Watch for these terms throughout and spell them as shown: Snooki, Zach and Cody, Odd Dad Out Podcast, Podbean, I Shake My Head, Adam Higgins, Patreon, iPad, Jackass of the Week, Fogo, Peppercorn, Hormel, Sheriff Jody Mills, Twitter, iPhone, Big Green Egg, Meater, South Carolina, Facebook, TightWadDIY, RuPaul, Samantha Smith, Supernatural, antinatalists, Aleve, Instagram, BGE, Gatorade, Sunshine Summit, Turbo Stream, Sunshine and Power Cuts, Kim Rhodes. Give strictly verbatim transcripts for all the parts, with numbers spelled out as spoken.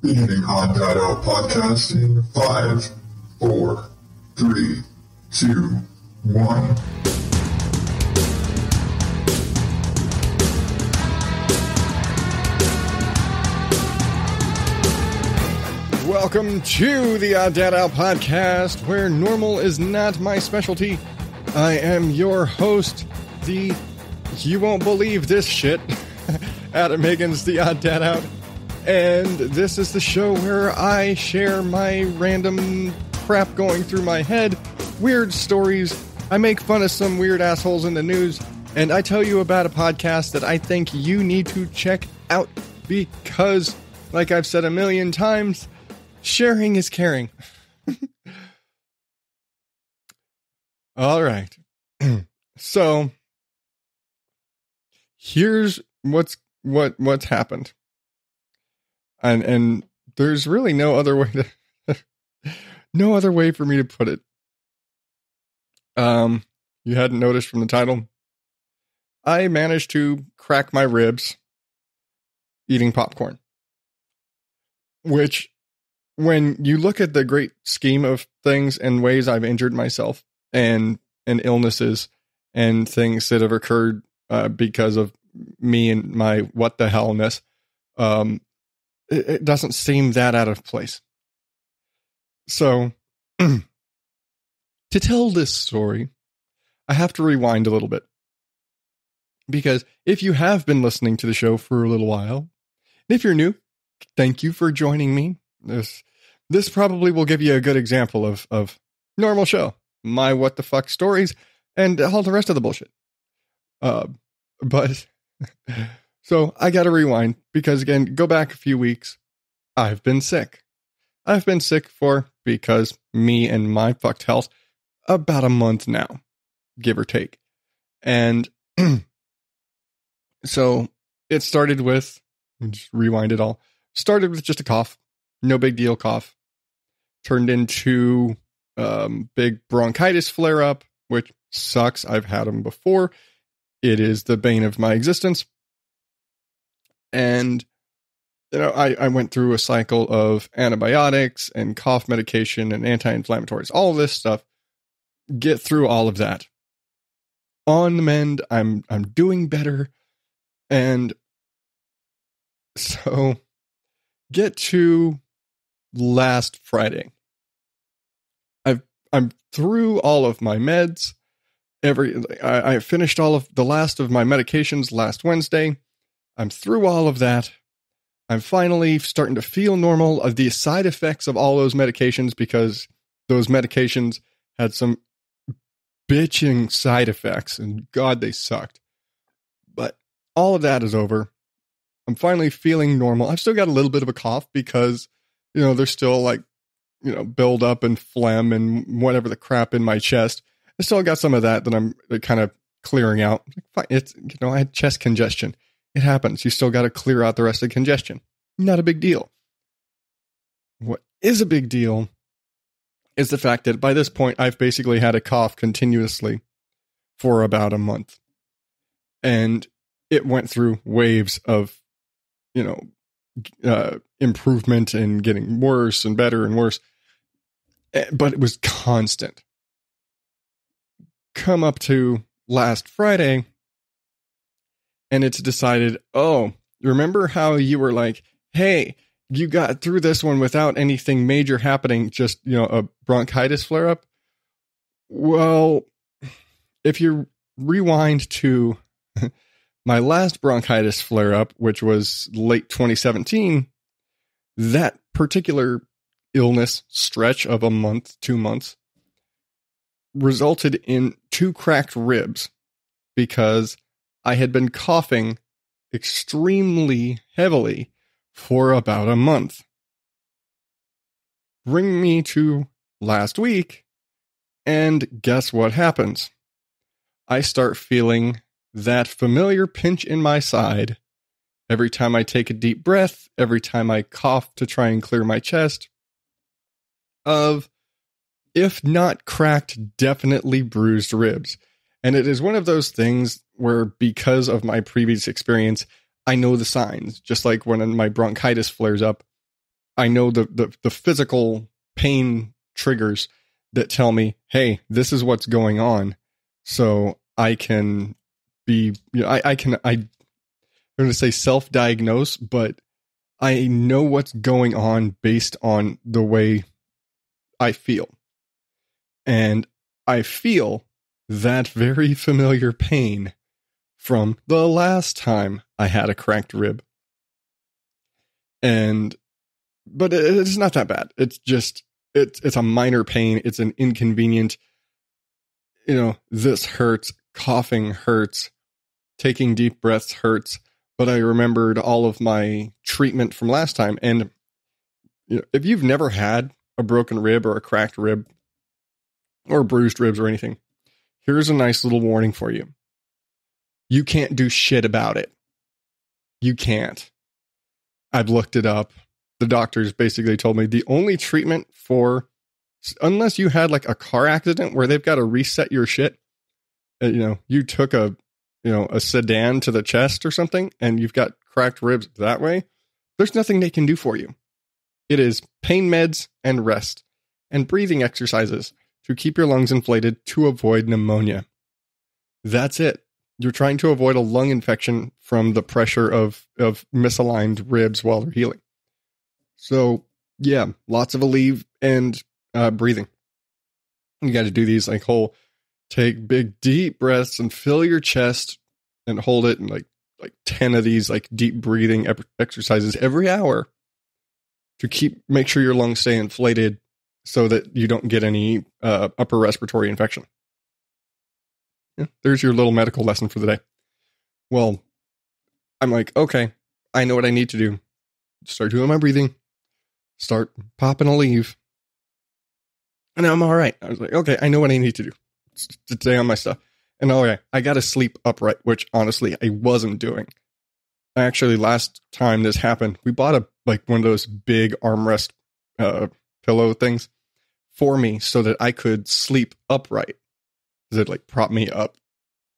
Beginning Odd Dad Out Podcast in five, four, three, two, one. Welcome to the Odd Dad Out Podcast, where normal is not my specialty. I am your host, the you won't believe this shit, Adam Higgins, the Odd Dad Out. And this is the show where I share my random crap going through my head, weird stories, I make fun of some weird assholes in the news, and I tell you about a podcast that I think you need to check out because, like I've said a million times, sharing is caring. All right. So, here's what's what what's happened. And and there's really no other way to, no other way for me to put it. Um, you hadn't noticed from the title. I managed to crack my ribs eating popcorn, which when you look at the great scheme of things and ways I've injured myself and, and illnesses and things that have occurred uh, because of me and my what the hellness, um, it doesn't seem that out of place. So, to tell this story, I have to rewind a little bit. Because if you have been listening to the show for a little while, and if you're new, thank you for joining me. This this probably will give you a good example of, of normal show, my what the fuck stories, and all the rest of the bullshit. Uh, but... So I got to rewind because, again, go back a few weeks. I've been sick. I've been sick for, because me and my fucked health, about a month now, give or take. And so it started with, just rewind it all, started with just a cough, no big deal cough, turned into um, big bronchitis flare up, which sucks. I've had them before. It is the bane of my existence. And, you know, I, I went through a cycle of antibiotics and cough medication and anti-inflammatories, all this stuff, get through all of that. On the mend, I'm, I'm doing better. And so get to last Friday. I've, I'm through all of my meds. Every, I, I finished all of the last of my medications last Wednesday. I'm through all of that. I'm finally starting to feel normal of the side effects of all those medications because those medications had some bitching side effects and God, they sucked. But all of that is over. I'm finally feeling normal. I've still got a little bit of a cough because, you know, there's still like, you know, build up and phlegm and whatever the crap in my chest. I still got some of that that I'm kind of clearing out. It's, you know, I had chest congestion. It happens. You still got to clear out the rest of the congestion. Not a big deal. What is a big deal is the fact that by this point, I've basically had a cough continuously for about a month. And it went through waves of, you know, uh, improvement and getting worse and better and worse. But it was constant. Come up to last Friday. And it's decided, oh, remember how you were like, hey, you got through this one without anything major happening, just, you know, a bronchitis flare up. Well, if you rewind to my last bronchitis flare up, which was late twenty seventeen, that particular illness stretch of a month, two months, resulted in two cracked ribs because I had been coughing extremely heavily for about a month. Bring me to last week, and guess what happens? I start feeling that familiar pinch in my side every time I take a deep breath, every time I cough to try and clear my chest, of, if not cracked, definitely bruised ribs. And it is one of those things where, because of my previous experience, I know the signs. Just like when my bronchitis flares up, I know the, the, the physical pain triggers that tell me, hey, this is what's going on. So I can be, you know, I, I can, I, I'm going to say self-diagnose, but I know what's going on based on the way I feel. And I feel that very familiar pain from the last time I had a cracked rib. And, but it, it's not that bad. It's just, it's, it's a minor pain. It's an inconvenient, you know, this hurts, coughing hurts, taking deep breaths hurts. But I remembered all of my treatment from last time. And you know, if you've never had a broken rib or a cracked rib or bruised ribs or anything, here's a nice little warning for you. You can't do shit about it. You can't. I've looked it up. The doctors basically told me the only treatment for, unless you had like a car accident where they've got to reset your shit, you know, you took a, you know, a sedan to the chest or something, and you've got cracked ribs that way, there's nothing they can do for you. It is pain meds and rest and breathing exercises to keep your lungs inflated to avoid pneumonia. That's it. You're trying to avoid a lung infection from the pressure of, of misaligned ribs while they're healing. So yeah, lots of Aleve and uh, breathing. You got to do these like whole, take big deep breaths and fill your chest and hold it, and like like ten of these like deep breathing exercises every hour to keep make sure your lungs stay inflated so that you don't get any uh, upper respiratory infection. Yeah, there's your little medical lesson for the day. Well, I'm like, okay, I know what I need to do. Start doing my breathing. Start popping Aleve, and I'm all right. I was like, okay, I know what I need to do. To stay on my stuff. And all right, I got to sleep upright, which honestly I wasn't doing. I actually, last time this happened, we bought a like one of those big armrest uh, pillow things for me so that I could sleep upright. It like prop me up,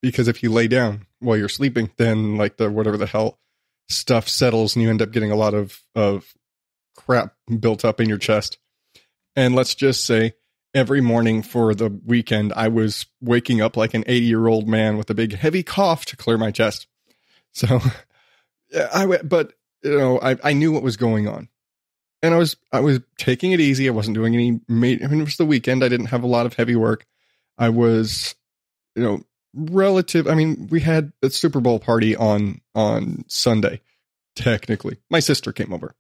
because if you lay down while you're sleeping, then like the whatever the hell stuff settles and you end up getting a lot of of crap built up in your chest. And let's just say, every morning for the weekend, I was waking up like an eighty-year-old man with a big, heavy cough to clear my chest. So, I went, but you know, I, I knew what was going on, and I was I was taking it easy. I wasn't doing any. I mean, it was the weekend. I didn't have a lot of heavy work. I was, you know, relative. I mean, we had a Super Bowl party on on Sunday. Technically, my sister came over.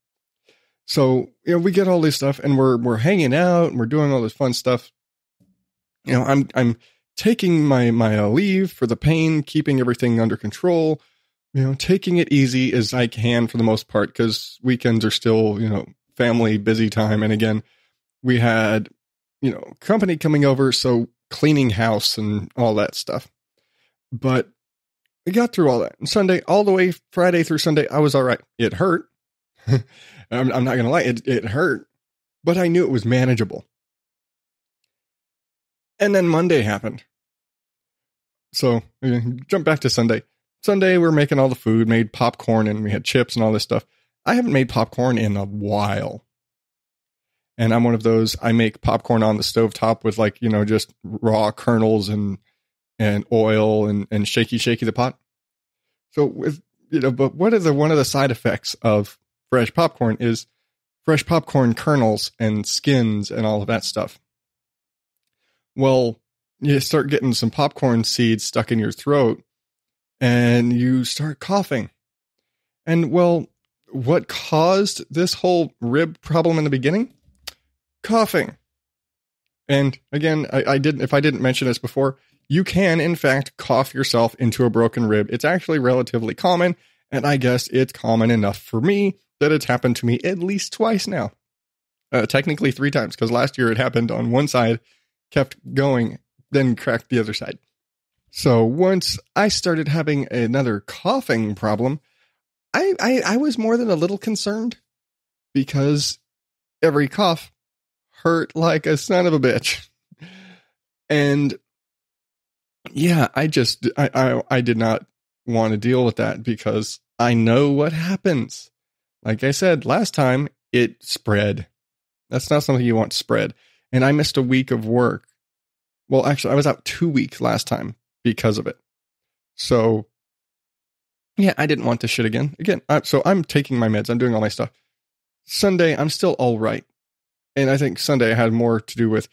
So, you know, we get all this stuff and we're, we're hanging out and we're doing all this fun stuff. You know, I'm, I'm taking my, my Aleve for the pain, keeping everything under control, you know, taking it easy as I can for the most part, because weekends are still, you know, family busy time. And again, we had, you know, company coming over. So cleaning house and all that stuff, but we got through all that. And Sunday, all the way Friday through Sunday, I was all right. It hurt. I'm, I'm not going to lie. It, it hurt, but I knew it was manageable. And then Monday happened. So jump back to Sunday. Sunday, we we're making all the food, made popcorn, and we had chips and all this stuff. I haven't made popcorn in a while. And I'm one of those, I make popcorn on the stovetop with like, you know, just raw kernels and, and oil and, and shaky, shaky the pot. So with, you know, but what are the, one of the side effects of fresh popcorn is fresh popcorn kernels and skins and all of that stuff. Well, you start getting some popcorn seeds stuck in your throat and you start coughing. And well, what caused this whole rib problem in the beginning? Coughing. And again, I, I didn't, if I didn't mention this before, you can in fact cough yourself into a broken rib. It's actually relatively common. And I guess it's common enough for me that it's happened to me at least twice now. Uh, technically three times, because last year it happened on one side, kept going, then cracked the other side. So once I started having another coughing problem, I, I, I was more than a little concerned, because every cough hurt like a son of a bitch. And yeah, I just, I, I, I did not want to deal with that, because I know what happens. Like I said last time, it spread. That's not something you want spread. And I missed a week of work. Well, actually, I was out two weeks last time because of it. So, yeah, I didn't want this shit again. Again, I, so I'm taking my meds. I'm doing all my stuff. Sunday, I'm still all right. And I think Sunday I had more to do with,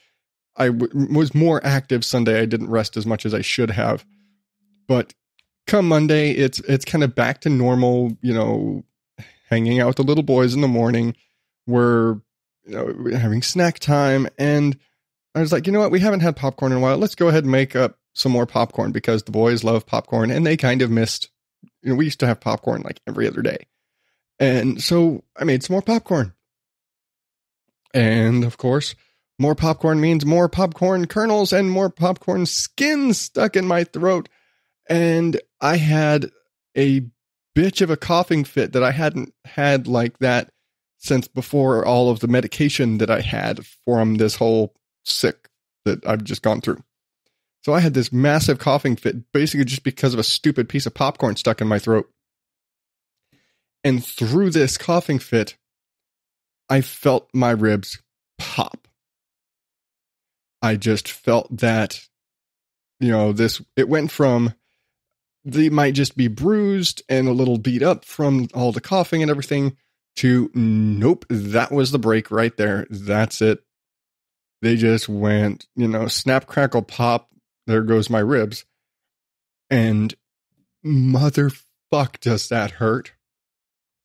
I w- was more active Sunday. I didn't rest as much as I should have. But come Monday, it's it's kind of back to normal, you know, hanging out with the little boys in the morning. We're, you know, we're having snack time. And I was like, you know what? We haven't had popcorn in a while. Let's go ahead and make up some more popcorn because the boys love popcorn. And they kind of missed, you know, we used to have popcorn like every other day. And so I made some more popcorn. And of course, more popcorn means more popcorn kernels and more popcorn skins stuck in my throat. And I had a bitch of a coughing fit that I hadn't had like that since before all of the medication that I had from this whole sick that I've just gone through. So I had this massive coughing fit, basically just because of a stupid piece of popcorn stuck in my throat. And through this coughing fit, I felt my ribs pop. I just felt that, you know, this, it went from, they might just be bruised and a little beat up from all the coughing and everything to, nope, that was the break right there. That's it. They just went, you know, snap, crackle, pop. There goes my ribs. And motherfuck, does that hurt?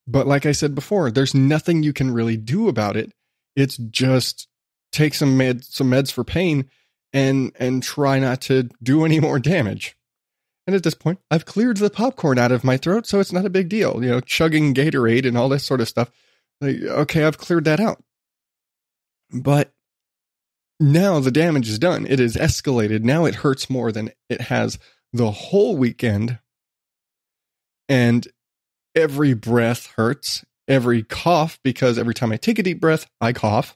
But like I said before, there's nothing you can really do about it. It's just take some meds, some meds for pain and and try not to do any more damage. And at this point, I've cleared the popcorn out of my throat, so it's not a big deal. You know, chugging Gatorade and all this sort of stuff. Like, okay, I've cleared that out. But now the damage is done. It is escalated. Now it hurts more than it has the whole weekend. And every breath hurts, every cough, because every time I take a deep breath, I cough.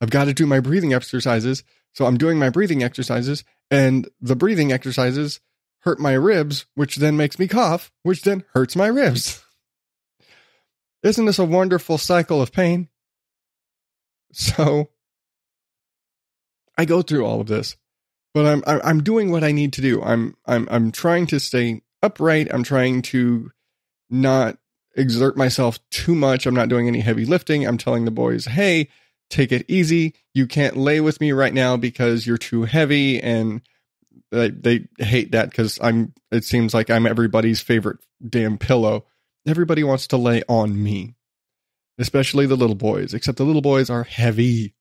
I've got to do my breathing exercises. So I'm doing my breathing exercises, and the breathing exercises hurt my ribs, which then makes me cough, which then hurts my ribs. Isn't this a wonderful cycle of pain? So I go through all of this, but I'm I'm doing what I need to do. I'm I'm I'm trying to stay upright. I'm trying to not exert myself too much. I'm not doing any heavy lifting. I'm telling the boys, hey, take it easy. You can't lay with me right now because you're too heavy. And they, they hate that because I'm, it seems like I'm everybody's favorite damn pillow. Everybody wants to lay on me, especially the little boys, except the little boys are heavy.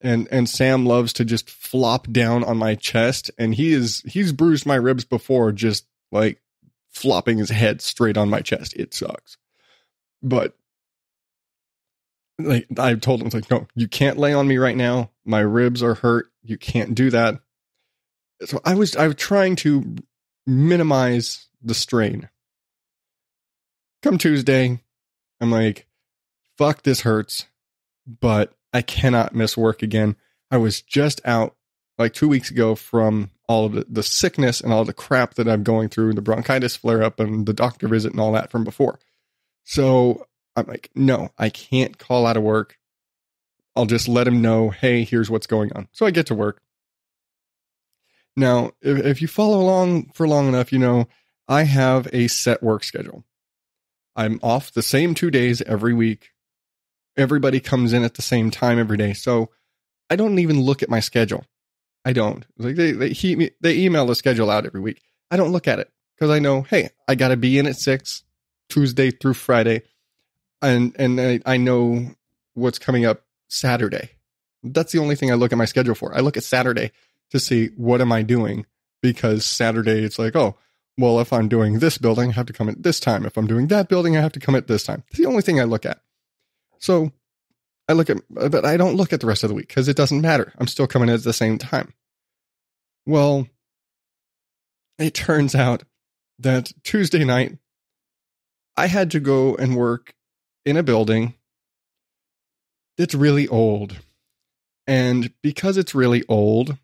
And, and Sam loves to just flop down on my chest. And he is, he's bruised my ribs before, just like flopping his head straight on my chest. It sucks. But like I told him, it's like, no, you can't lay on me right now. My ribs are hurt. You can't do that. So I was, I was trying to minimize the strain. Come Tuesday, I'm like, fuck, this hurts, but I cannot miss work again. I was just out like two weeks ago from all of the, the sickness and all the crap that I'm going through, the bronchitis flare up and the doctor visit and all that from before. So I'm like, no, I can't call out of work. I'll just let him know, hey, here's what's going on. So I get to work. Now, if, if you follow along for long enough, you know, I have a set work schedule. I'm off the same two days every week. Everybody comes in at the same time every day. So I don't even look at my schedule. I don't. Like they they, he, they email the schedule out every week. I don't look at it because I know, hey, I got to be in at six Tuesday through Friday. And and I, I know what's coming up Saturday. That's the only thing I look at my schedule for. I look at Saturday to see what am I doing, because Saturday it's like, oh, well, if I'm doing this building, I have to come at this time. If I'm doing that building, I have to come at this time. It's the only thing I look at. So I look at, but I don't look at the rest of the week because it doesn't matter. I'm still coming at the same time. Well, it turns out that Tuesday night I had to go and work in a building that's really old. And because it's really old,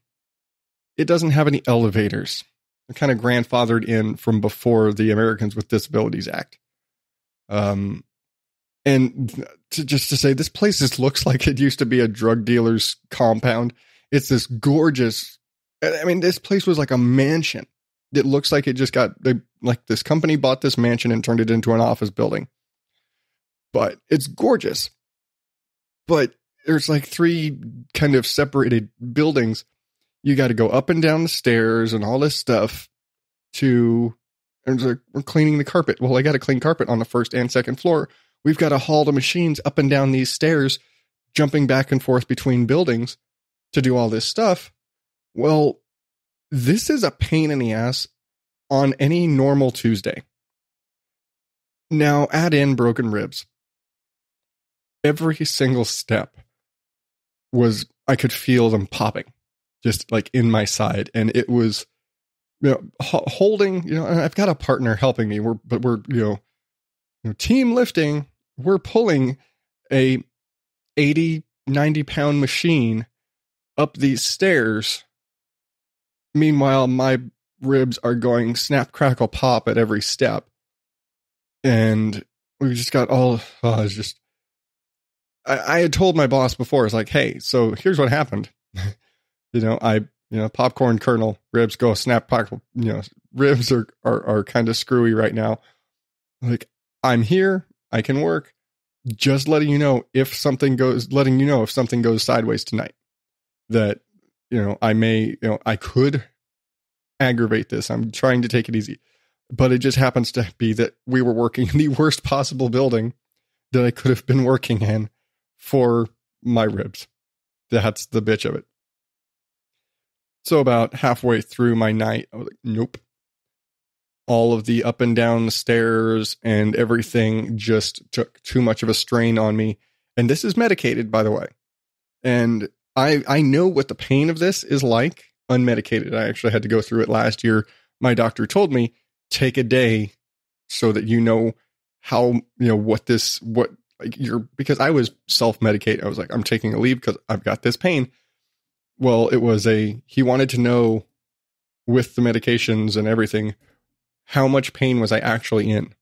it doesn't have any elevators. They're kind of grandfathered in from before the Americans with Disabilities Act. Um, And to, just to say, this place just looks like it used to be a drug dealer's compound. It's this gorgeous. I mean, this place was like a mansion. It looks like it just got they, like this company bought this mansion and turned it into an office building. But it's gorgeous. But there's like three kind of separated buildings. You got to go up and down the stairs and all this stuff to. And like, we're cleaning the carpet. Well, I got to clean carpet on the first and second floor. We've got to haul the machines up and down these stairs, jumping back and forth between buildings to do all this stuff. Well, this is a pain in the ass on any normal Tuesday. Now add in broken ribs. Every single step was, I could feel them popping just like in my side. And it was, you know, holding, you know, and I've got a partner helping me. We're, but we're, you know, you know, team lifting, we're pulling a eighty, ninety pound machine up these stairs. Meanwhile, my ribs are going snap, crackle, pop at every step. And we just got all, oh, it's just, I, I had told my boss before, it's like, hey, so here's what happened. you know, I, you know, popcorn kernel, ribs go snap, crackle, you know, ribs are, are, are kind of screwy right now. Like, I'm here, I can work, just letting you know if something goes, letting you know if something goes sideways tonight, that, you know, I may, you know, I could aggravate this. I'm trying to take it easy, but it just happens to be that we were working in the worst possible building that I could have been working in for my ribs. That's the bitch of it. So about halfway through my night, I was like, nope. All of the up and down stairs and everything just took too much of a strain on me. And this is medicated, by the way. And I I know what the pain of this is like unmedicated. I actually had to go through it last year. My doctor told me, take a day so that you know how, you know, what this, what like you're, because I was self-medicating. I was like, I'm taking a leave because I've got this pain. Well, it was a, he wanted to know with the medications and everything, how much pain was I actually in?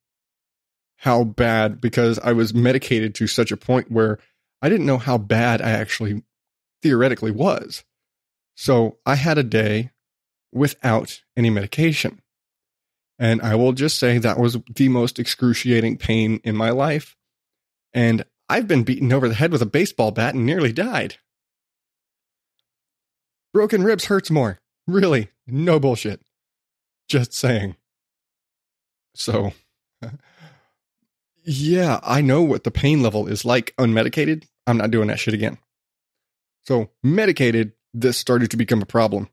How bad? Because I was medicated to such a point where I didn't know how bad I actually theoretically was. So I had a day without any medication. And I will just say that was the most excruciating pain in my life. And I've been beaten over the head with a baseball bat and nearly died. Broken ribs hurts more. Really, no bullshit. Just saying. So, yeah, I know what the pain level is like unmedicated. I'm not doing that shit again. So medicated, this started to become a problem,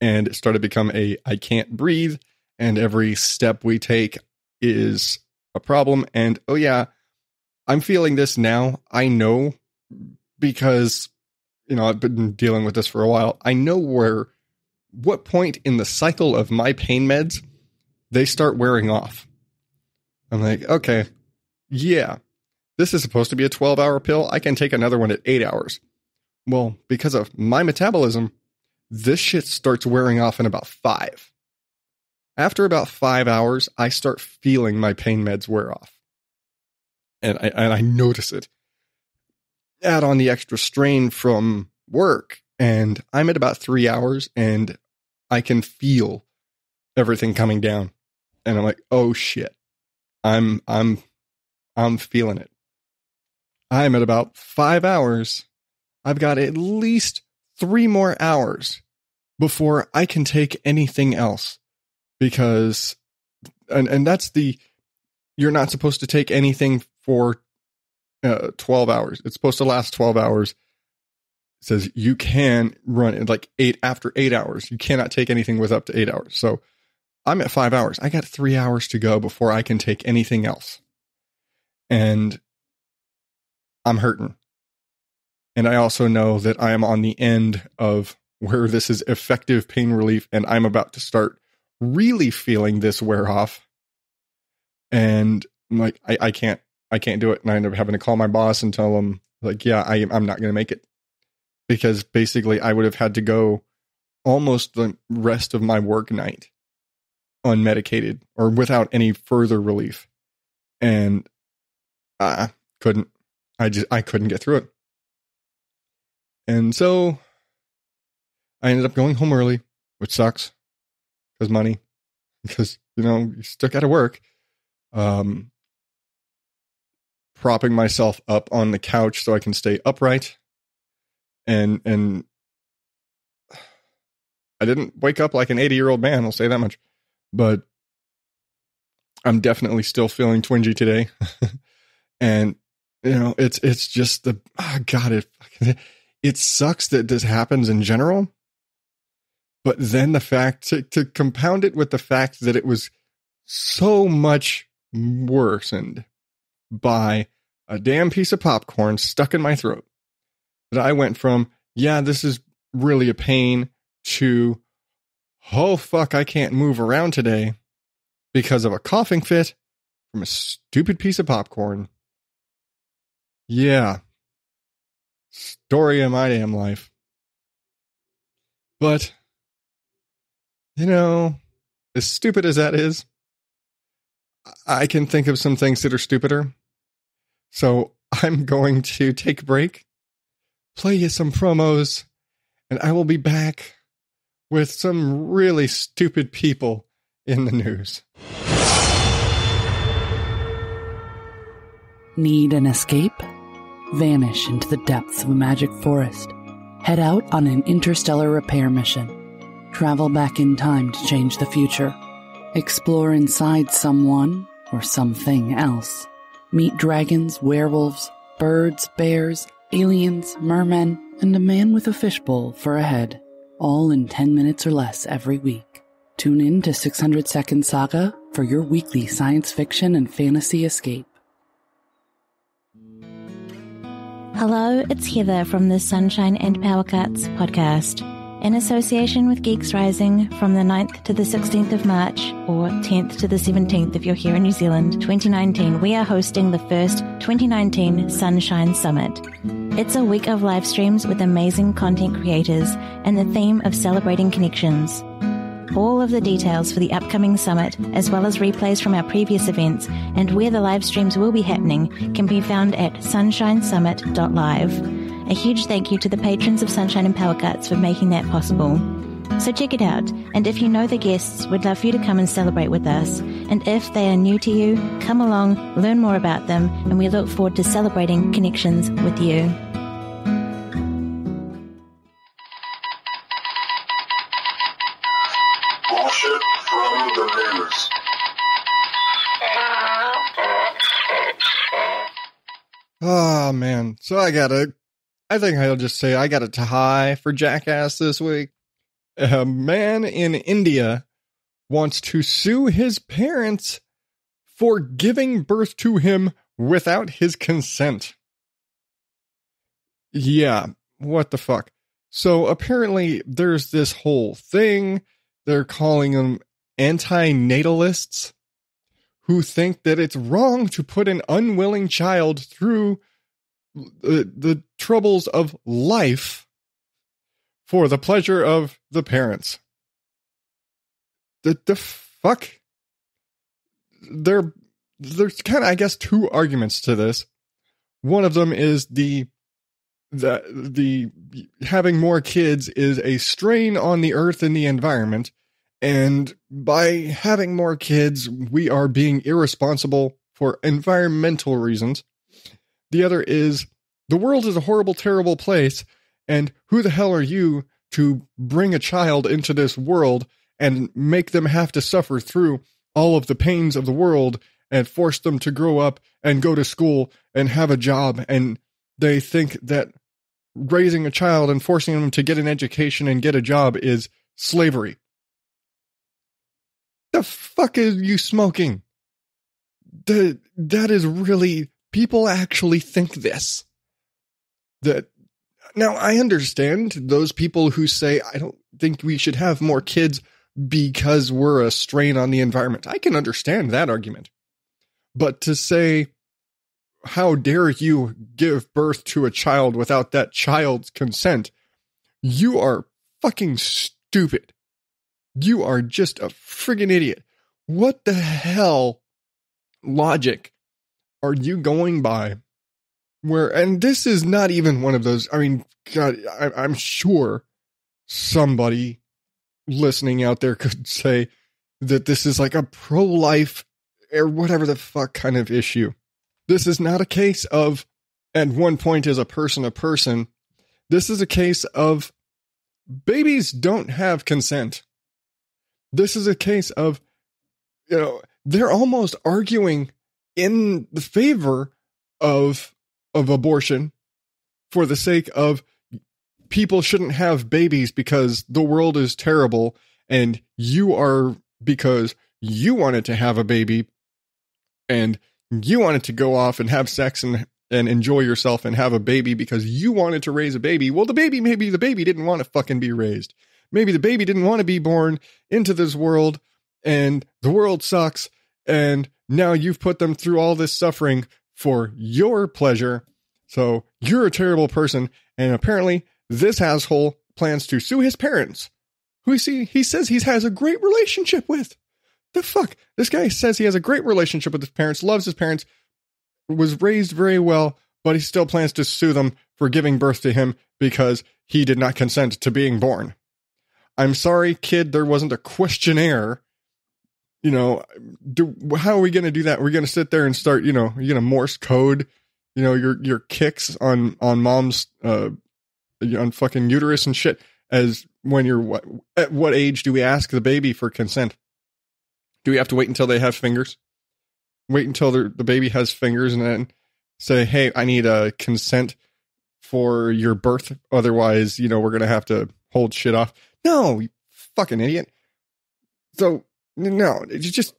and it started to become a, I can't breathe. And every step we take is a problem. And oh yeah, I'm feeling this now. I know because, you know, I've been dealing with this for a while. I know where, what point in the cycle of my pain meds they start wearing off. I'm like, okay, yeah, this is supposed to be a twelve hour pill. I can take another one at eight hours. Well, because of my metabolism, this shit starts wearing off in about five. After about five hours, I start feeling my pain meds wear off. And I, and I notice it. Add on the extra strain from work, and I'm at about three hours, and I can feel everything coming down. And I'm like, oh shit, I'm, I'm, I'm feeling it. I'm at about five hours. I've got at least three more hours before I can take anything else because, and, and that's the, you're not supposed to take anything for uh, twelve hours. It's supposed to last twelve hours. It says you can run it like eight after eight hours. You cannot take anything with up to eight hours. So I'm at five hours. I got three hours to go before I can take anything else. And I'm hurting. And I also know that I am on the end of where this is effective pain relief. And I'm about to start really feeling this wear off. And I'm like, I, I can't, I can't do it. And I end up having to call my boss and tell him like, yeah, I, I'm not going to make it. Because basically I would have had to go almost the rest of my work night unmedicated or without any further relief. And uh, couldn't. I just, I couldn't get through it. And so I ended up going home early, which sucks because money, because, you know, you still got to work. Um, propping myself up on the couch so I can stay upright. And, and I didn't wake up like an eighty year old man. I'll say that much, but I'm definitely still feeling twingy today. And, you know, it's, it's just the, oh God, it, it sucks that this happens in general, but then the fact to, to compound it with the fact that it was so much worsened by a damn piece of popcorn stuck in my throat that I went from, yeah, this is really a pain to, oh fuck, I can't move around today because of a coughing fit from a stupid piece of popcorn. Yeah. Story of my damn life. But, you know, as stupid as that is, I can think of some things that are stupider. So I'm going to take a break, play you some promos, and I will be back with some really stupid people in the news. Need an escape? Vanish into the depths of a magic forest. Head out on an interstellar repair mission. Travel back in time to change the future. Explore inside someone or something else. Meet dragons, werewolves, birds, bears, aliens, mermen, and a man with a fishbowl for a head. All in ten minutes or less every week. Tune in to six hundred second saga for your weekly science fiction and fantasy escape. Hello, it's Heather from the Sunshine and Power Cuts podcast, in association with Geeks Rising from the ninth to the sixteenth of March, or tenth to the seventeenth if you're here in New Zealand, twenty nineteen. We are hosting the first twenty nineteen Sunshine Summit. It's a week of live streams with amazing content creators and the theme of celebrating connections. All of the details for the upcoming summit, as well as replays from our previous events and where the live streams will be happening, can be found at sunshine summit dot live. A huge thank you to the patrons of Sunshine and Power Cuts for making that possible. So check it out, and if you know the guests, we'd love for you to come and celebrate with us. And if they are new to you, come along, learn more about them, and we look forward to celebrating connections with you. Oh, man. So I got a, I think I'll just say I got a tie for Jackass this week. A man in India wants to sue his parents for giving birth to him without his consent. Yeah, what the fuck? So apparently there's this whole thing. They're calling them antinatalists, who think that it's wrong to put an unwilling child through the, the troubles of life for the pleasure of the parents. The, the fuck? There, there's kind of, I guess, two arguments to this. One of them is the, the, the having more kids is a strain on the earth and the environment. And by having more kids, we are being irresponsible for environmental reasons. The other is the world is a horrible, terrible place. And who the hell are you to bring a child into this world and make them have to suffer through all of the pains of the world and force them to grow up and go to school and have a job? And they think that raising a child and forcing them to get an education and get a job is slavery. The fuck is you smoking? The, that is really, people actually think this. That, now, I understand those people who say, I don't think we should have more kids because we're a strain on the environment. I can understand that argument. But to say, how dare you give birth to a child without that child's consent? You are fucking stupid. You are just a friggin' idiot. What the hell logic are you going by where, and this is not even one of those, I mean, God, I, I'm sure somebody listening out there could say that this is like a pro-life or whatever the fuck kind of issue. This is not a case of, at one point is a person a person. This is a case of babies don't have consent. This is a case of, you know, they're almost arguing in the favor of of abortion for the sake of people shouldn't have babies because the world is terrible and you are, because you wanted to have a baby and you wanted to go off and have sex and and enjoy yourself and have a baby because you wanted to raise a baby. Well, the baby, maybe the baby didn't want to fucking be raised. Maybe the baby didn't want to be born into this world and the world sucks. And now you've put them through all this suffering for your pleasure. So you're a terrible person. And apparently this asshole plans to sue his parents, who see, he says he has a great relationship with. The fuck? This guy says he has a great relationship with his parents, loves his parents, was raised very well, but he still plans to sue them for giving birth to him because he did not consent to being born. I'm sorry, kid, there wasn't a questionnaire. You know, do, how are we going to do that? We're going to sit there and start, you know, you're going to Morse code, you know, your your kicks on on mom's uh, on fucking uterus and shit. As when you're what? At what age do we ask the baby for consent? Do we have to wait until they have fingers? Wait until the the baby has fingers and then say, "Hey, I need a consent for your birth. Otherwise, you know, we're going to have to hold shit off." No, you fucking idiot. So. No, it just,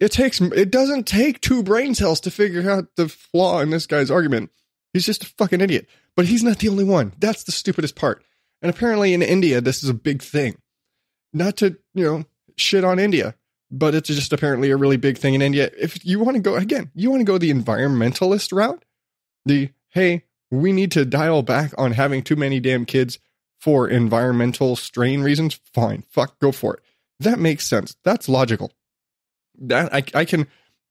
it takes, it doesn't take two brain cells to figure out the flaw in this guy's argument. He's just a fucking idiot, but he's not the only one. That's the stupidest part. And apparently in India, this is a big thing. Not to, you know, shit on India, but it's just apparently a really big thing in India. If you want to go, again, you want to go the environmentalist route, the, hey, we need to dial back on having too many damn kids for environmental strain reasons. Fine, fuck, go for it. That makes sense. That's logical. That I, I can,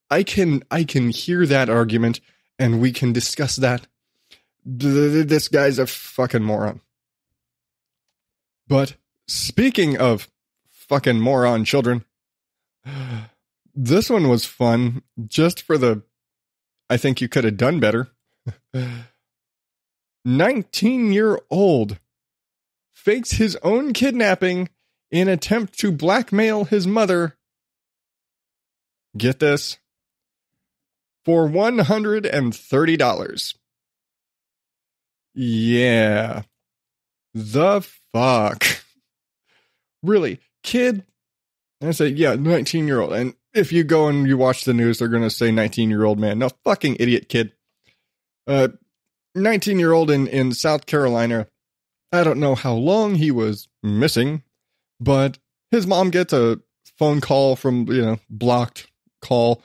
I can, I can hear that argument, and we can discuss that. This guy's a fucking moron. But speaking of fucking moron children, this one was fun just for the, I think you could have done better. nineteen-year-old fakes his own kidnapping in attempt to blackmail his mother, get this, for one hundred thirty dollars. Yeah. The fuck? Really? Kid? I say, yeah, nineteen-year-old. And if you go and you watch the news, they're going to say nineteen-year-old man. No, fucking idiot kid. Uh, nineteen-year-old in, in South Carolina. I don't know how long he was missing, but his mom gets a phone call from, you know, blocked call,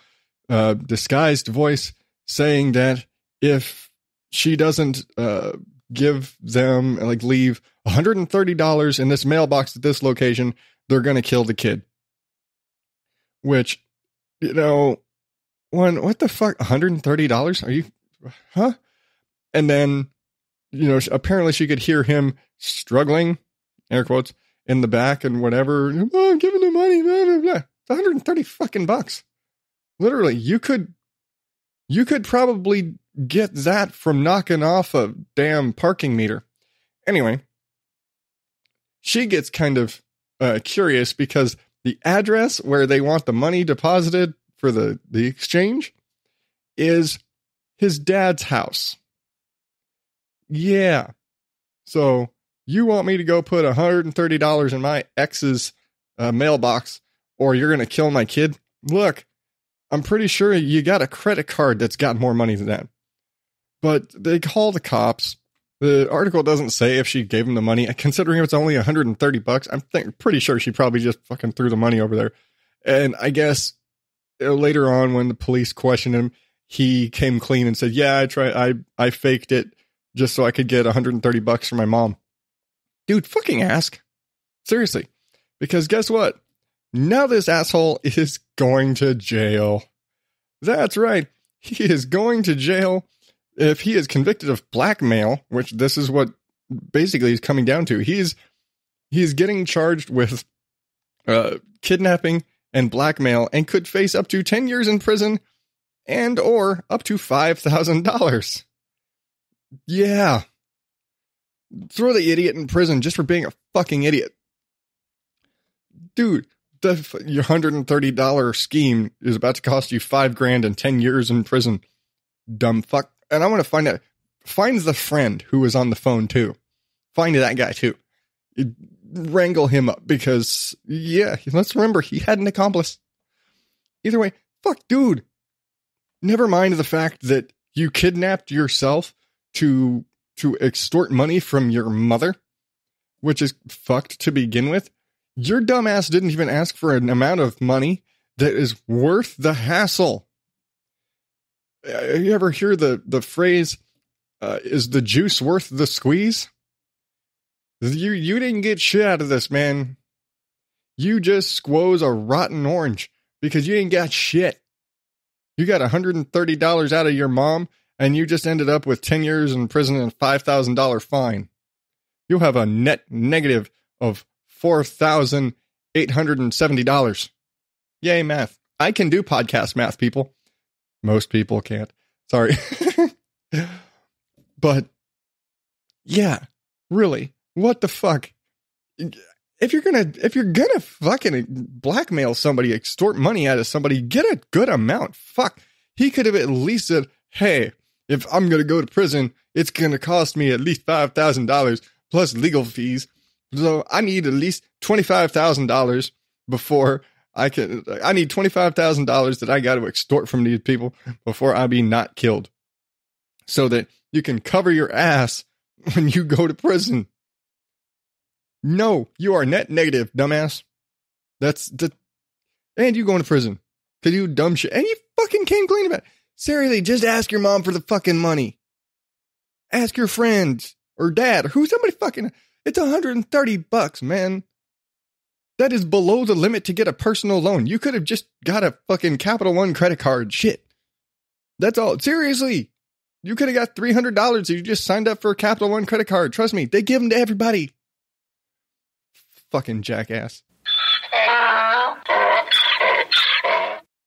uh, disguised voice, saying that if she doesn't uh, give them, like, leave one hundred thirty dollars in this mailbox at this location, they're going to kill the kid. Which, you know, one, what the fuck? one hundred thirty dollars? Are you, huh? And then, you know, apparently she could hear him struggling, air quotes, in the back and whatever. Oh, I'm giving him money, blah, blah, blah. It's one hundred thirty fucking bucks. Literally, you could, you could probably get that from knocking off a damn parking meter. Anyway, she gets kind of uh, curious because the address where they want the money deposited for the, the exchange is his dad's house. Yeah. So, you want me to go put one hundred thirty dollars in my ex's uh, mailbox, or you're going to kill my kid? Look, I'm pretty sure you got a credit card that's got more money than that. But they call the cops. The article doesn't say if she gave him the money. Considering it's only one hundred thirty bucks, I'm think, pretty sure she probably just fucking threw the money over there. And I guess you know, later on when the police questioned him, he came clean and said, yeah, I tried, I, I faked it just so I could get one hundred thirty bucks from my mom. Dude, fucking ask. Seriously. Because guess what? Now this asshole is going to jail. That's right. He is going to jail. if he is convicted of blackmail, which this is what basically is coming down to, he's he's getting charged with uh, kidnapping and blackmail and could face up to ten years in prison and or up to five thousand dollars. Yeah. Throw the idiot in prison just for being a fucking idiot. Dude, the your one hundred thirty dollars scheme is about to cost you five grand and ten years in prison. Dumb fuck. And I want to find out, find the friend who was on the phone too. Find that guy too. Wrangle him up because, yeah, let's remember he had an accomplice. Either way, fuck, dude. Never mind the fact that you kidnapped yourself to to extort money from your mother, which is fucked to begin with. Your dumbass didn't even ask for an amount of money that is worth the hassle. You ever hear the, the phrase, uh, is the juice worth the squeeze? You, you didn't get shit out of this, man. You just squoze a rotten orange because you ain't got shit. You got one hundred thirty dollars out of your mom and you just ended up with ten years in prison and a five thousand dollars fine. You'll have a net negative of four thousand eight hundred seventy dollars. Yay, math. I can do podcast math, people. Most people can't. Sorry. But yeah, really, what the fuck? If you're going to, if you're going to fucking blackmail somebody, extort money out of somebody, get a good amount. Fuck. He could have at least said, hey, if I'm going to go to prison, it's going to cost me at least five thousand dollars plus legal fees. So I need at least twenty-five thousand dollars before I can, I need twenty-five thousand dollars that I got to extort from these people before I be not killed so that you can cover your ass when you go to prison. No, you are net negative, dumbass. That's the, and you going to prison because you dumb shit. And you fucking came clean about it. Seriously, just ask your mom for the fucking money. Ask your friends or dad or who somebody fucking, it's one hundred thirty bucks, man. That is below the limit to get a personal loan. You could have just got a fucking Capital One credit card. Shit. That's all. Seriously. You could have got three hundred dollars if you just signed up for a Capital One credit card. Trust me. They give them to everybody. Fucking jackass.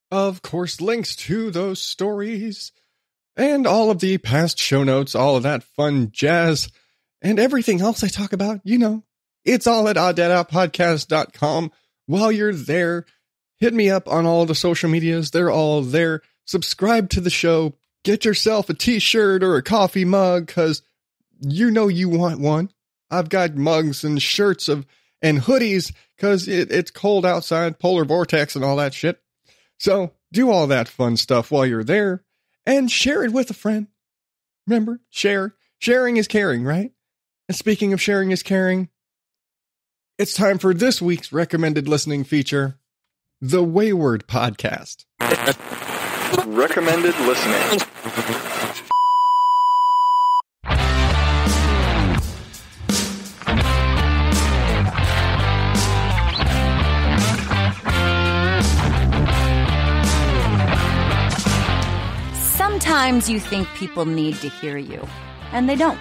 Of course, links to those stories and all of the past show notes, all of that fun jazz and everything else I talk about, you know. It's all at odd dad out podcast dot com. While you're there, hit me up on all the social medias. They're all there. Subscribe to the show. Get yourself a t-shirt or a coffee mug because you know you want one. I've got mugs and shirts of and hoodies because it, it's cold outside, polar vortex and all that shit. So do all that fun stuff while you're there and share it with a friend. Remember, share. Sharing is caring, right? And speaking of sharing is caring, it's time for this week's recommended listening feature, The Wayward Podcast. Recommended listening. Sometimes you think people need to hear you, and they don't.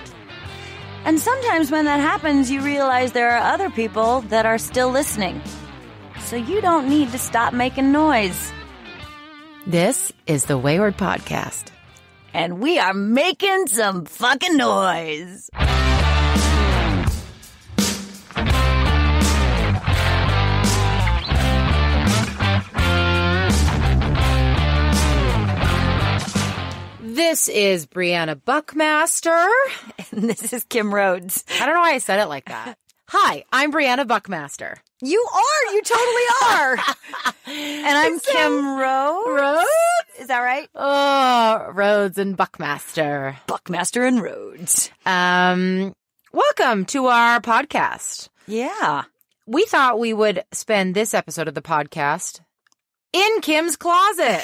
And sometimes when that happens, you realize there are other people that are still listening. So you don't need to stop making noise. This is the Wayward Podcast. And we are making some fucking noise. This is Brianna Buckmaster. And this is Kim Rhodes. I don't know why I said it like that. Hi, I'm Brianna Buckmaster. You are. You totally are. And I'm so, Kim Rhodes. Rhodes? Is that right? Oh, Rhodes and Buckmaster. Buckmaster and Rhodes. Um, welcome to our podcast. Yeah. We thought we would spend this episode of the podcast in Kim's closet.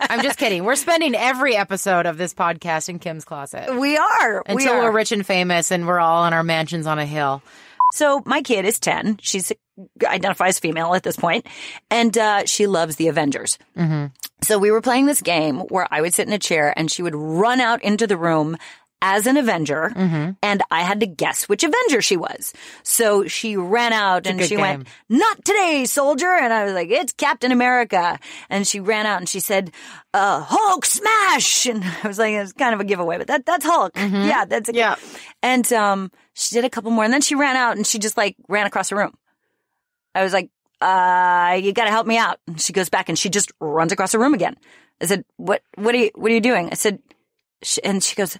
I'm just kidding. We're spending every episode of this podcast in Kim's closet. We are. Until we are. We're rich and famous and we're all in our mansions on a hill. So my kid is ten. She's identify as female at this point, and uh, she loves the Avengers. Mm-hmm. So we were playing this game where I would sit in a chair and she would run out into the room as an Avenger, mm-hmm. and I had to guess which Avenger she was. So she ran out and she game. went, "Not today, soldier." And I was like, "It's Captain America." And she ran out and she said, uh, "Hulk smash." And I was like, it's kind of a giveaway, but that that's Hulk. Mm-hmm. Yeah, that's a yeah. And um, she did a couple more and then she ran out and she just like ran across the room. I was like, uh, "You got to help me out." And she goes back and she just runs across the room again. I said, "What? What are you? What are you doing?" I said, and she goes,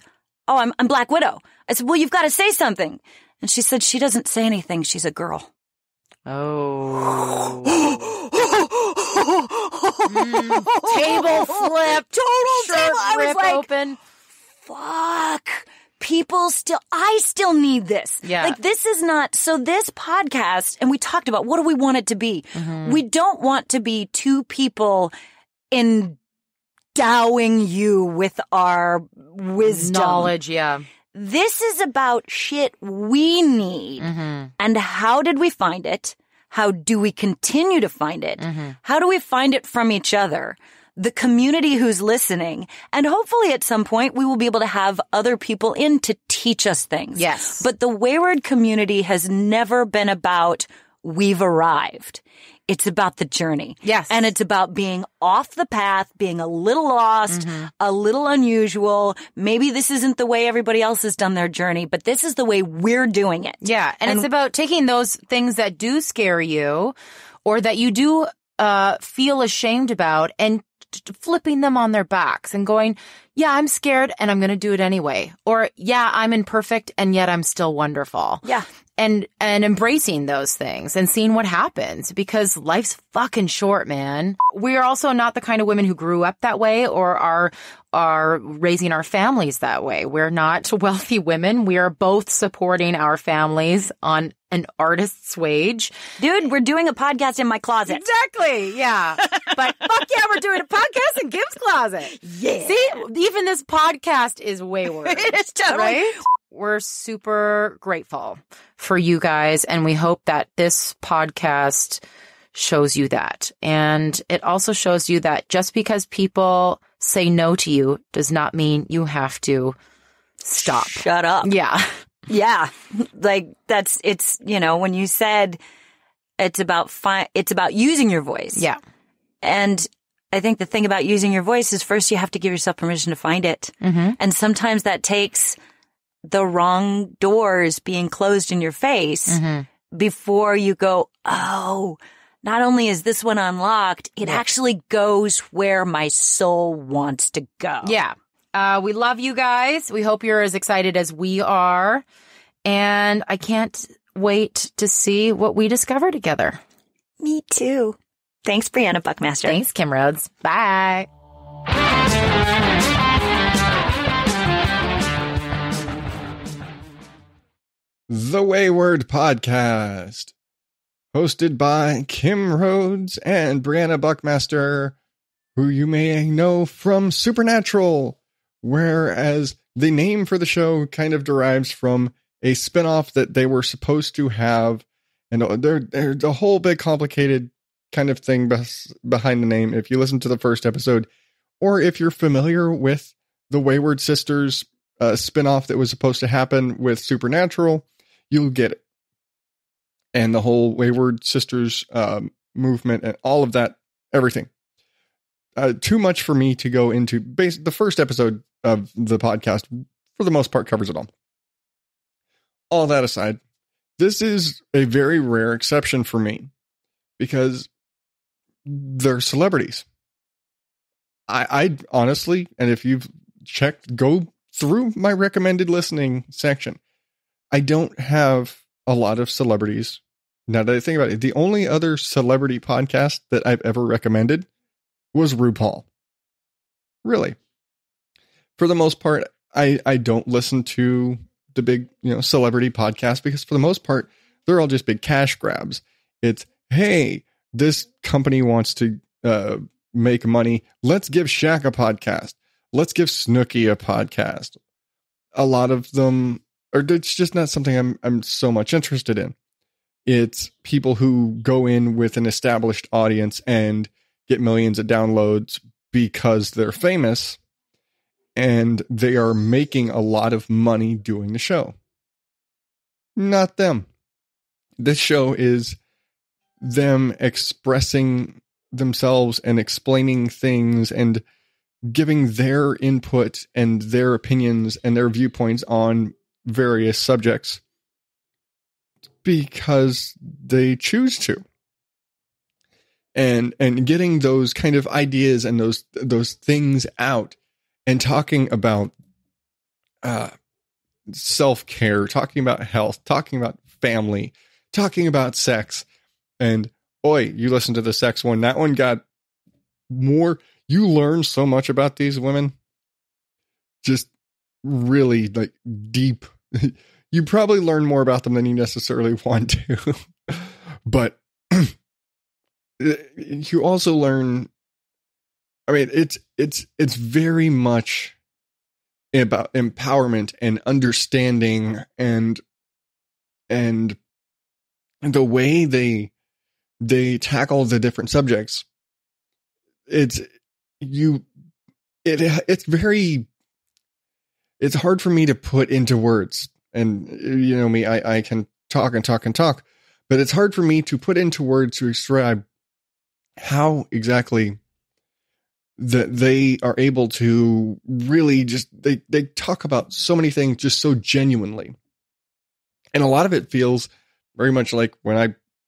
"Oh, I'm I'm Black Widow." I said, "Well, you've got to say something." And she said, "She doesn't say anything. She's a girl." Oh. mm, table flip. Total shirt table. Rip I was like, open. Fuck. People still, I still need this. Yeah. Like, this is not, so this podcast, and we talked about what do we want it to be? Mm-hmm. We don't want to be two people in endowing you with our wisdom. Knowledge, yeah. This is about shit we need. Mm-hmm. And how did we find it? How do we continue to find it? Mm-hmm. How do we find it from each other? The community who's listening. And hopefully at some point we will be able to have other people in to teach us things. Yes. But the Wayward community has never been about we've arrived. It's about the journey. Yes. And it's about being off the path, being a little lost, mm-hmm. a little unusual. Maybe this isn't the way everybody else has done their journey, but this is the way we're doing it. Yeah. And, and it's about taking those things that do scare you or that you do uh, feel ashamed about and flipping them on their backs and going, yeah, I'm scared and I'm going to do it anyway. Or, yeah, I'm imperfect and yet I'm still wonderful. Yeah. And and embracing those things and seeing what happens, because life's fucking short, man. We are also not the kind of women who grew up that way or are are raising our families that way. We're not wealthy women. We are both supporting our families on an artist's wage. Dude, we're doing a podcast in my closet. Exactly, yeah. But fuck yeah, we're doing a podcast in Kim's closet. Yeah. See, even this podcast is wayward. It's totally. Right? We're super grateful for you guys, and we hope that this podcast shows you that. And it also shows you that just because people say no to you does not mean you have to stop. Shut up. Yeah. Yeah. Like, that's, it's, you know, when you said it's about, fi- it's about using your voice. Yeah. And I think the thing about using your voice is first you have to give yourself permission to find it. Mm-hmm. And sometimes that takes the wrong doors being closed in your face mm-hmm. before you go, oh, not only is this one unlocked, it yeah. actually goes where my soul wants to go. Yeah. Uh, we love you guys. We hope you're as excited as we are. And I can't wait to see what we discover together. Me too. Thanks, Brianna Buckmaster. Thanks, Kim Rhodes. Bye. The Wayward Podcast, hosted by Kim Rhodes and Brianna Buckmaster, who you may know from Supernatural, whereas the name for the show kind of derives from a spinoff that they were supposed to have, and there, there's a whole big complicated kind of thing behind the name. If you listen to the first episode, or if you're familiar with the Wayward Sisters uh, spinoff that was supposed to happen with Supernatural, you'll get it. And the whole Wayward Sisters um, movement and all of that, everything. Uh, too much for me to go into. Bas- the first episode of the podcast, for the most part, covers it all. All that aside, this is a very rare exception for me because they're celebrities. I, I honestly, and if you've checked, go through my recommended listening section. I don't have a lot of celebrities. Now that I think about it, the only other celebrity podcast that I've ever recommended was RuPaul. Really. For the most part, I, I don't listen to the big, you know, celebrity podcasts because for the most part, they're all just big cash grabs. It's, hey, this company wants to uh, make money. Let's give Shaq a podcast. Let's give Snooki a podcast. A lot of them, or it's just not something I'm I'm so much interested in. It's people who go in with an established audience and get millions of downloads because they're famous and they are making a lot of money doing the show. Not them. This show is them expressing themselves and explaining things and giving their input and their opinions and their viewpoints on various subjects because they choose to. And and getting those kind of ideas and those those things out and talking about uh, self-care, talking about health, talking about family, talking about sex. And, oi, you listen to the sex one. That one got more... You learn so much about these women. Just really, like, deep. You probably learn more about them than you necessarily want to. But... You also learn, I mean, it's, it's, it's very much about empowerment and understanding and, and the way they, they tackle the different subjects. It's you, it, it's very, it's hard for me to put into words, and you know me, I, I can talk and talk and talk, but it's hard for me to put into words to describe how exactly that they are able to really just, they, they talk about so many things just so genuinely. And a lot of it feels very much like when I,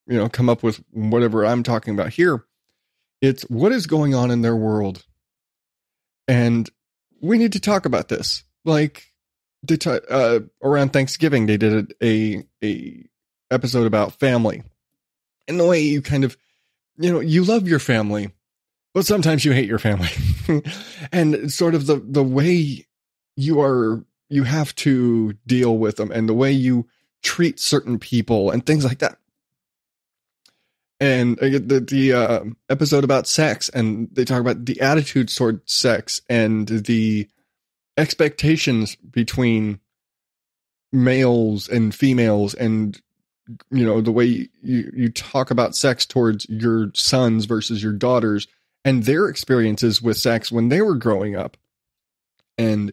you know, come up with whatever I'm talking about here, it's what is going on in their world. And we need to talk about this. Like they t- uh, around Thanksgiving, they did a, a, a episode about family, and the way you kind of, you know, you love your family, but sometimes you hate your family. And sort of the, the way you are, you have to deal with them and the way you treat certain people and things like that. And the, the uh, episode about sex, and they talk about the attitudes toward sex and the expectations between males and females, and you know, the way you, you, you talk about sex towards your sons versus your daughters and their experiences with sex when they were growing up. And,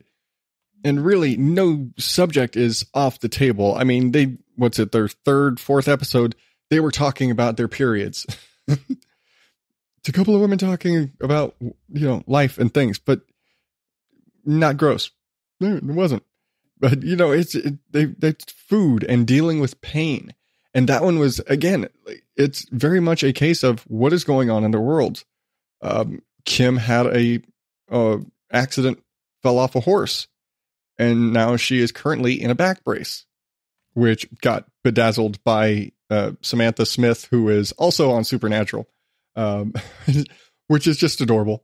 and really no subject is off the table. I mean, they, what's it, their third, fourth episode, they were talking about their periods. It's a couple of women talking about, you know, life and things, but not gross. No, it wasn't. But, you know, it's, it, they, that's food and dealing with pain. And that one was, again, it's very much a case of what is going on in the world. Um, Kim had a uh, accident, fell off a horse, and now she is currently in a back brace, which got bedazzled by uh, Samantha Smith, who is also on Supernatural, um, which is just adorable.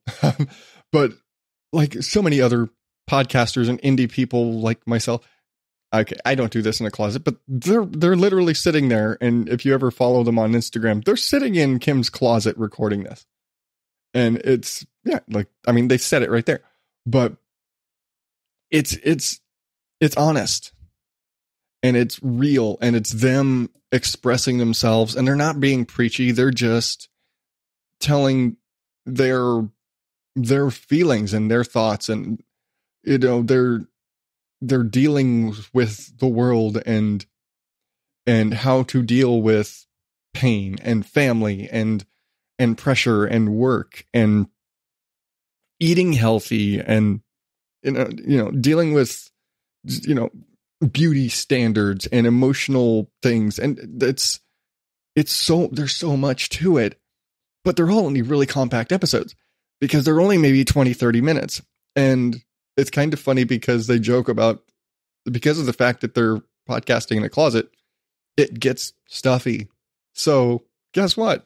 But like so many other podcasters and indie people like myself, okay, I don't do this in a closet, but they're they're literally sitting there, and if you ever follow them on Instagram, they're sitting in Kim's closet recording this. And it's, yeah, like, I mean, they said it right there, but it's it's it's honest and it's real and it's them expressing themselves, and they're not being preachy, they're just telling their their feelings and their thoughts, and you know, they're, they're dealing with the world and, and how to deal with pain and family and, and pressure and work and eating healthy and, you know, you know, dealing with, you know, beauty standards and emotional things. And it's, it's so, there's so much to it, but they're all only really compact episodes because they're only maybe twenty, thirty minutes. And it's kind of funny because they joke about, because of the fact that they're podcasting in a closet, it gets stuffy. So guess what?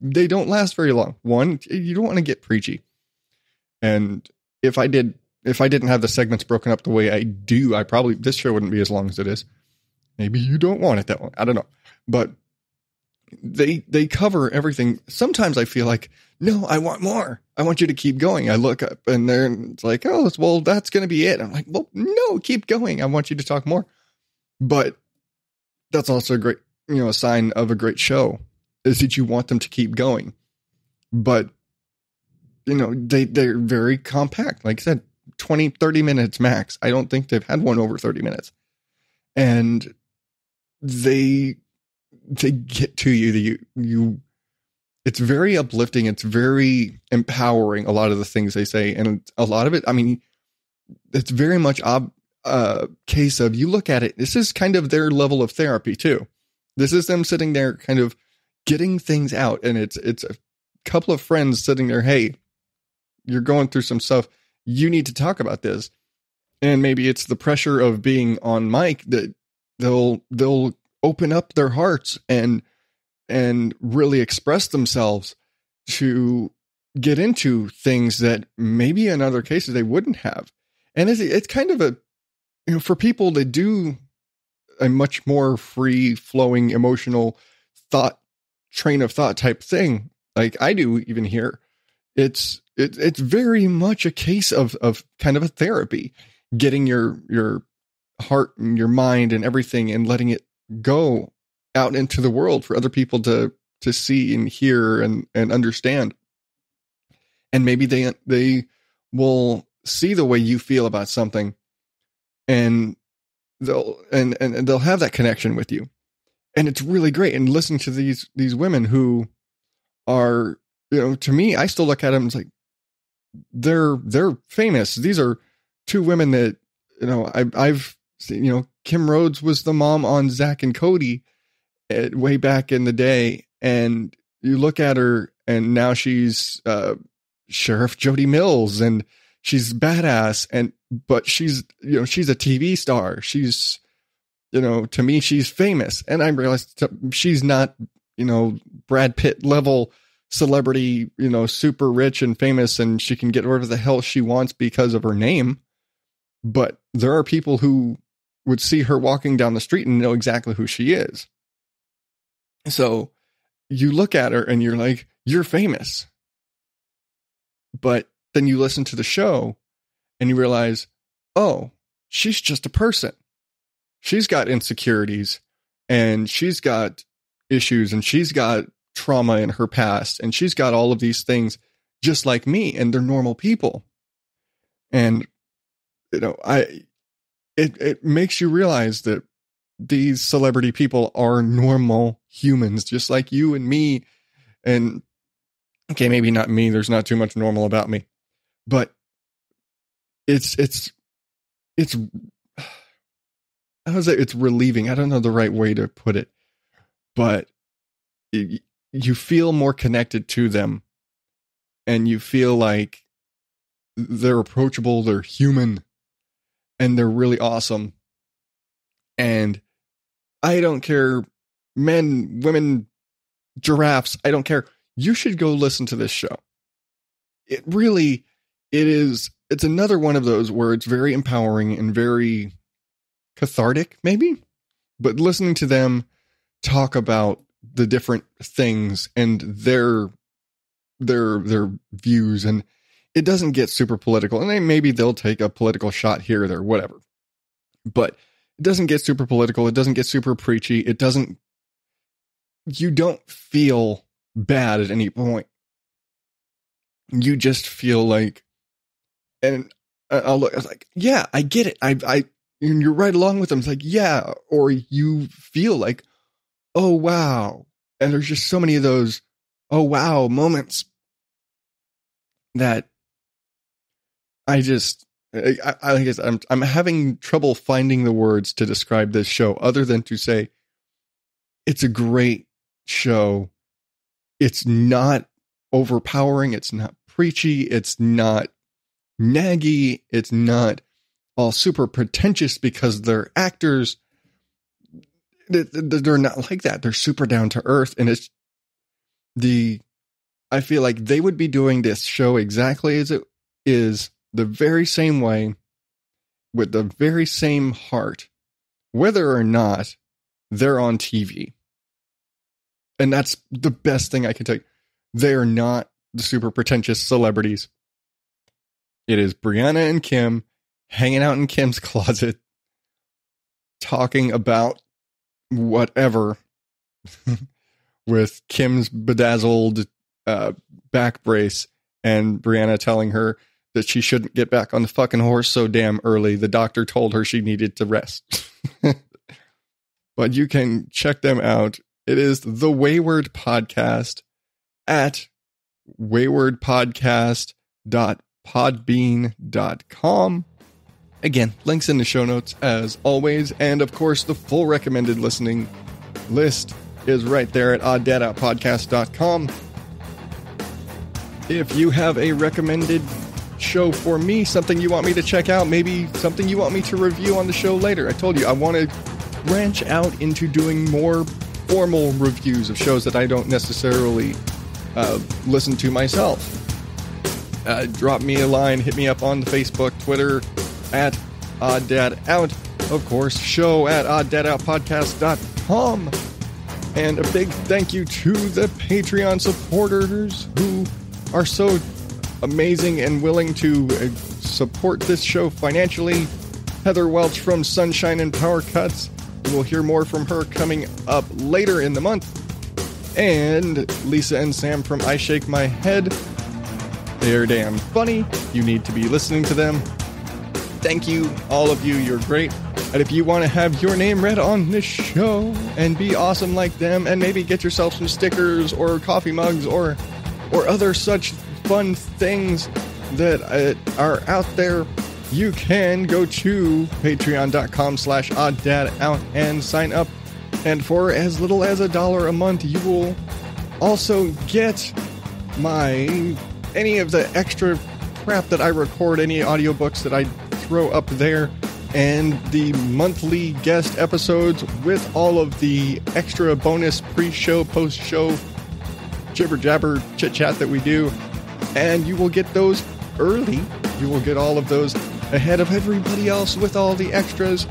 They don't last very long. One, you don't want to get preachy. And if I did, if I didn't have the segments broken up the way I do, I probably, this show wouldn't be as long as it is. Maybe you don't want it that long. I don't know. But they, they cover everything. Sometimes I feel like, no, I want more. I want you to keep going. I look up and they're it's like, oh, well, that's going to be it. I'm like, well, no, keep going. I want you to talk more. But that's also great. you know, a sign of a great show is that you want them to keep going. But, you know, they, they're very compact. Like I said, twenty, thirty minutes max. I don't think they've had one over thirty minutes. And they, they get to you, that you, you, it's very uplifting. It's very empowering. A lot of the things they say, and a lot of it, I mean, it's very much a uh, case of, you look at it, this is kind of their level of therapy too. This is them sitting there kind of getting things out. And it's, it's a couple of friends sitting there. Hey, you're going through some stuff. You need to talk about this. And maybe it's the pressure of being on mic that they'll, they'll open up their hearts and, and really express themselves to get into things that maybe in other cases they wouldn't have. And it's, it's kind of a, you know, for people that do a much more free flowing, emotional thought, train of thought type thing, like I do even here, it's, it, it's very much a case of, of kind of a therapy, getting your, your heart and your mind and everything and letting it go out into the world for other people to, to see and hear and, and understand. And maybe they, they will see the way you feel about something, and they'll, and, and they'll have that connection with you. And it's really great. And listening to these, these women who are, you know, to me, I still look at them, it's like, they're, they're famous. These are two women that, you know, I, I've seen, you know, Kim Rhodes was the mom on Zach and Cody at, way back in the day. And you look at her, and now she's uh, Sheriff Jody Mills, and she's badass. And, but she's, you know, she's a T V star. She's, you know, to me, she's famous. And I realized she's not, you know, Brad Pitt level celebrity, you know, super rich and famous, and she can get whatever the hell she wants because of her name. But there are people who would see her walking down the street and know exactly who she is. So you look at her and you're like, you're famous. But then you listen to the show and you realize, oh, she's just a person. She's got insecurities, and she's got issues, and she's got trauma in her past, and she's got all of these things just like me, and they're normal people. And, you know, I, it, it makes you realize that these celebrity people are normal humans, just like you and me. And okay, maybe not me. There's not too much normal about me, but it's, it's, it's, how is it? It's relieving. I don't know the right way to put it, but it, you feel more connected to them, and you feel like they're approachable. They're human, and they're really awesome. And I don't care, men, women, giraffes, I don't care. You should go listen to this show. It really, it is, it's another one of those where it's very empowering and very cathartic, maybe, but listening to them talk about the different things and their, their, their views, and it doesn't get super political, and they, maybe they'll take a political shot here or there, whatever, but it doesn't get super political. It doesn't get super preachy. It doesn't, you don't feel bad at any point. You just feel like, and I'll look, I was like, yeah, I get it. I, I, and you're right along with them. It's like, yeah. Or you feel like, oh, wow. And there's just so many of those, oh, wow moments that I just, I, I guess I'm, I'm having trouble finding the words to describe this show, other than to say it's a great show. It's not overpowering. It's not preachy. It's not naggy. It's not all super pretentious because they're actors. They're not like that. They're super down to earth. And it's the, I feel like they would be doing this show exactly as it is, the very same way, with the very same heart, whether or not they're on T V. And that's the best thing I can tell you. They are not the super pretentious celebrities. It is Brianna and Kim hanging out in Kim's closet, talking about whatever with Kim's bedazzled uh, back brace and Brianna telling her that she shouldn't get back on the fucking horse so damn early. The doctor told her she needed to rest. But you can check them out. It is The Wayward Podcast at wayward podcast dot podbean dot com. Again, links in the show notes as always. And of course, the full recommended listening list is right there at odd dad out podcast dot com. If you have a recommended show for me, something you want me to check out, maybe something you want me to review on the show later. I told you I want to branch out into doing more formal reviews of shows that I don't necessarily uh, listen to myself. Uh, drop me a line, hit me up on the Facebook, Twitter at Odd Dad Out, of course, show at odd dad out podcast dot com. And a big thank you to the Patreon supporters who are so amazing and willing to uh, support this show financially. Heather Welch from Sunshine and Power Cuts. We'll hear more from her coming up later in the month. And Lisa and Sam from I Shake My Head. They're damn funny. You need to be listening to them. Thank you, all of you. You're great. And if you want to have your name read on this show and be awesome like them, and maybe get yourself some stickers or coffee mugs or or other such fun things that uh, are out there, you can go to patreon dot com slash odd dad out and sign up. And for as little as a dollar a month, you will also get my any of the extra crap that I record, any audiobooks that I throw up there, and the monthly guest episodes with all of the extra bonus pre-show, post-show jibber jabber chit chat that we do. And you will get those early. You will get all of those ahead of everybody else with all the extras.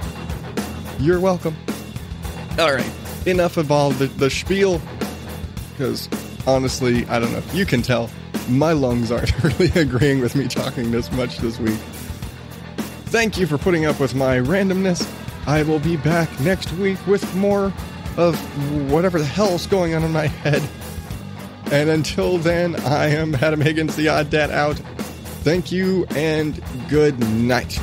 You're welcome. All right, enough of all the, the spiel, because honestly, I don't know if you can tell, my lungs aren't really agreeing with me talking this much this week. Thank you for putting up with my randomness. I will be back next week with more of whatever the hell's going on in my head. And until then, I am Adam Higgins, the Odd Dad Out. Thank you, and good night.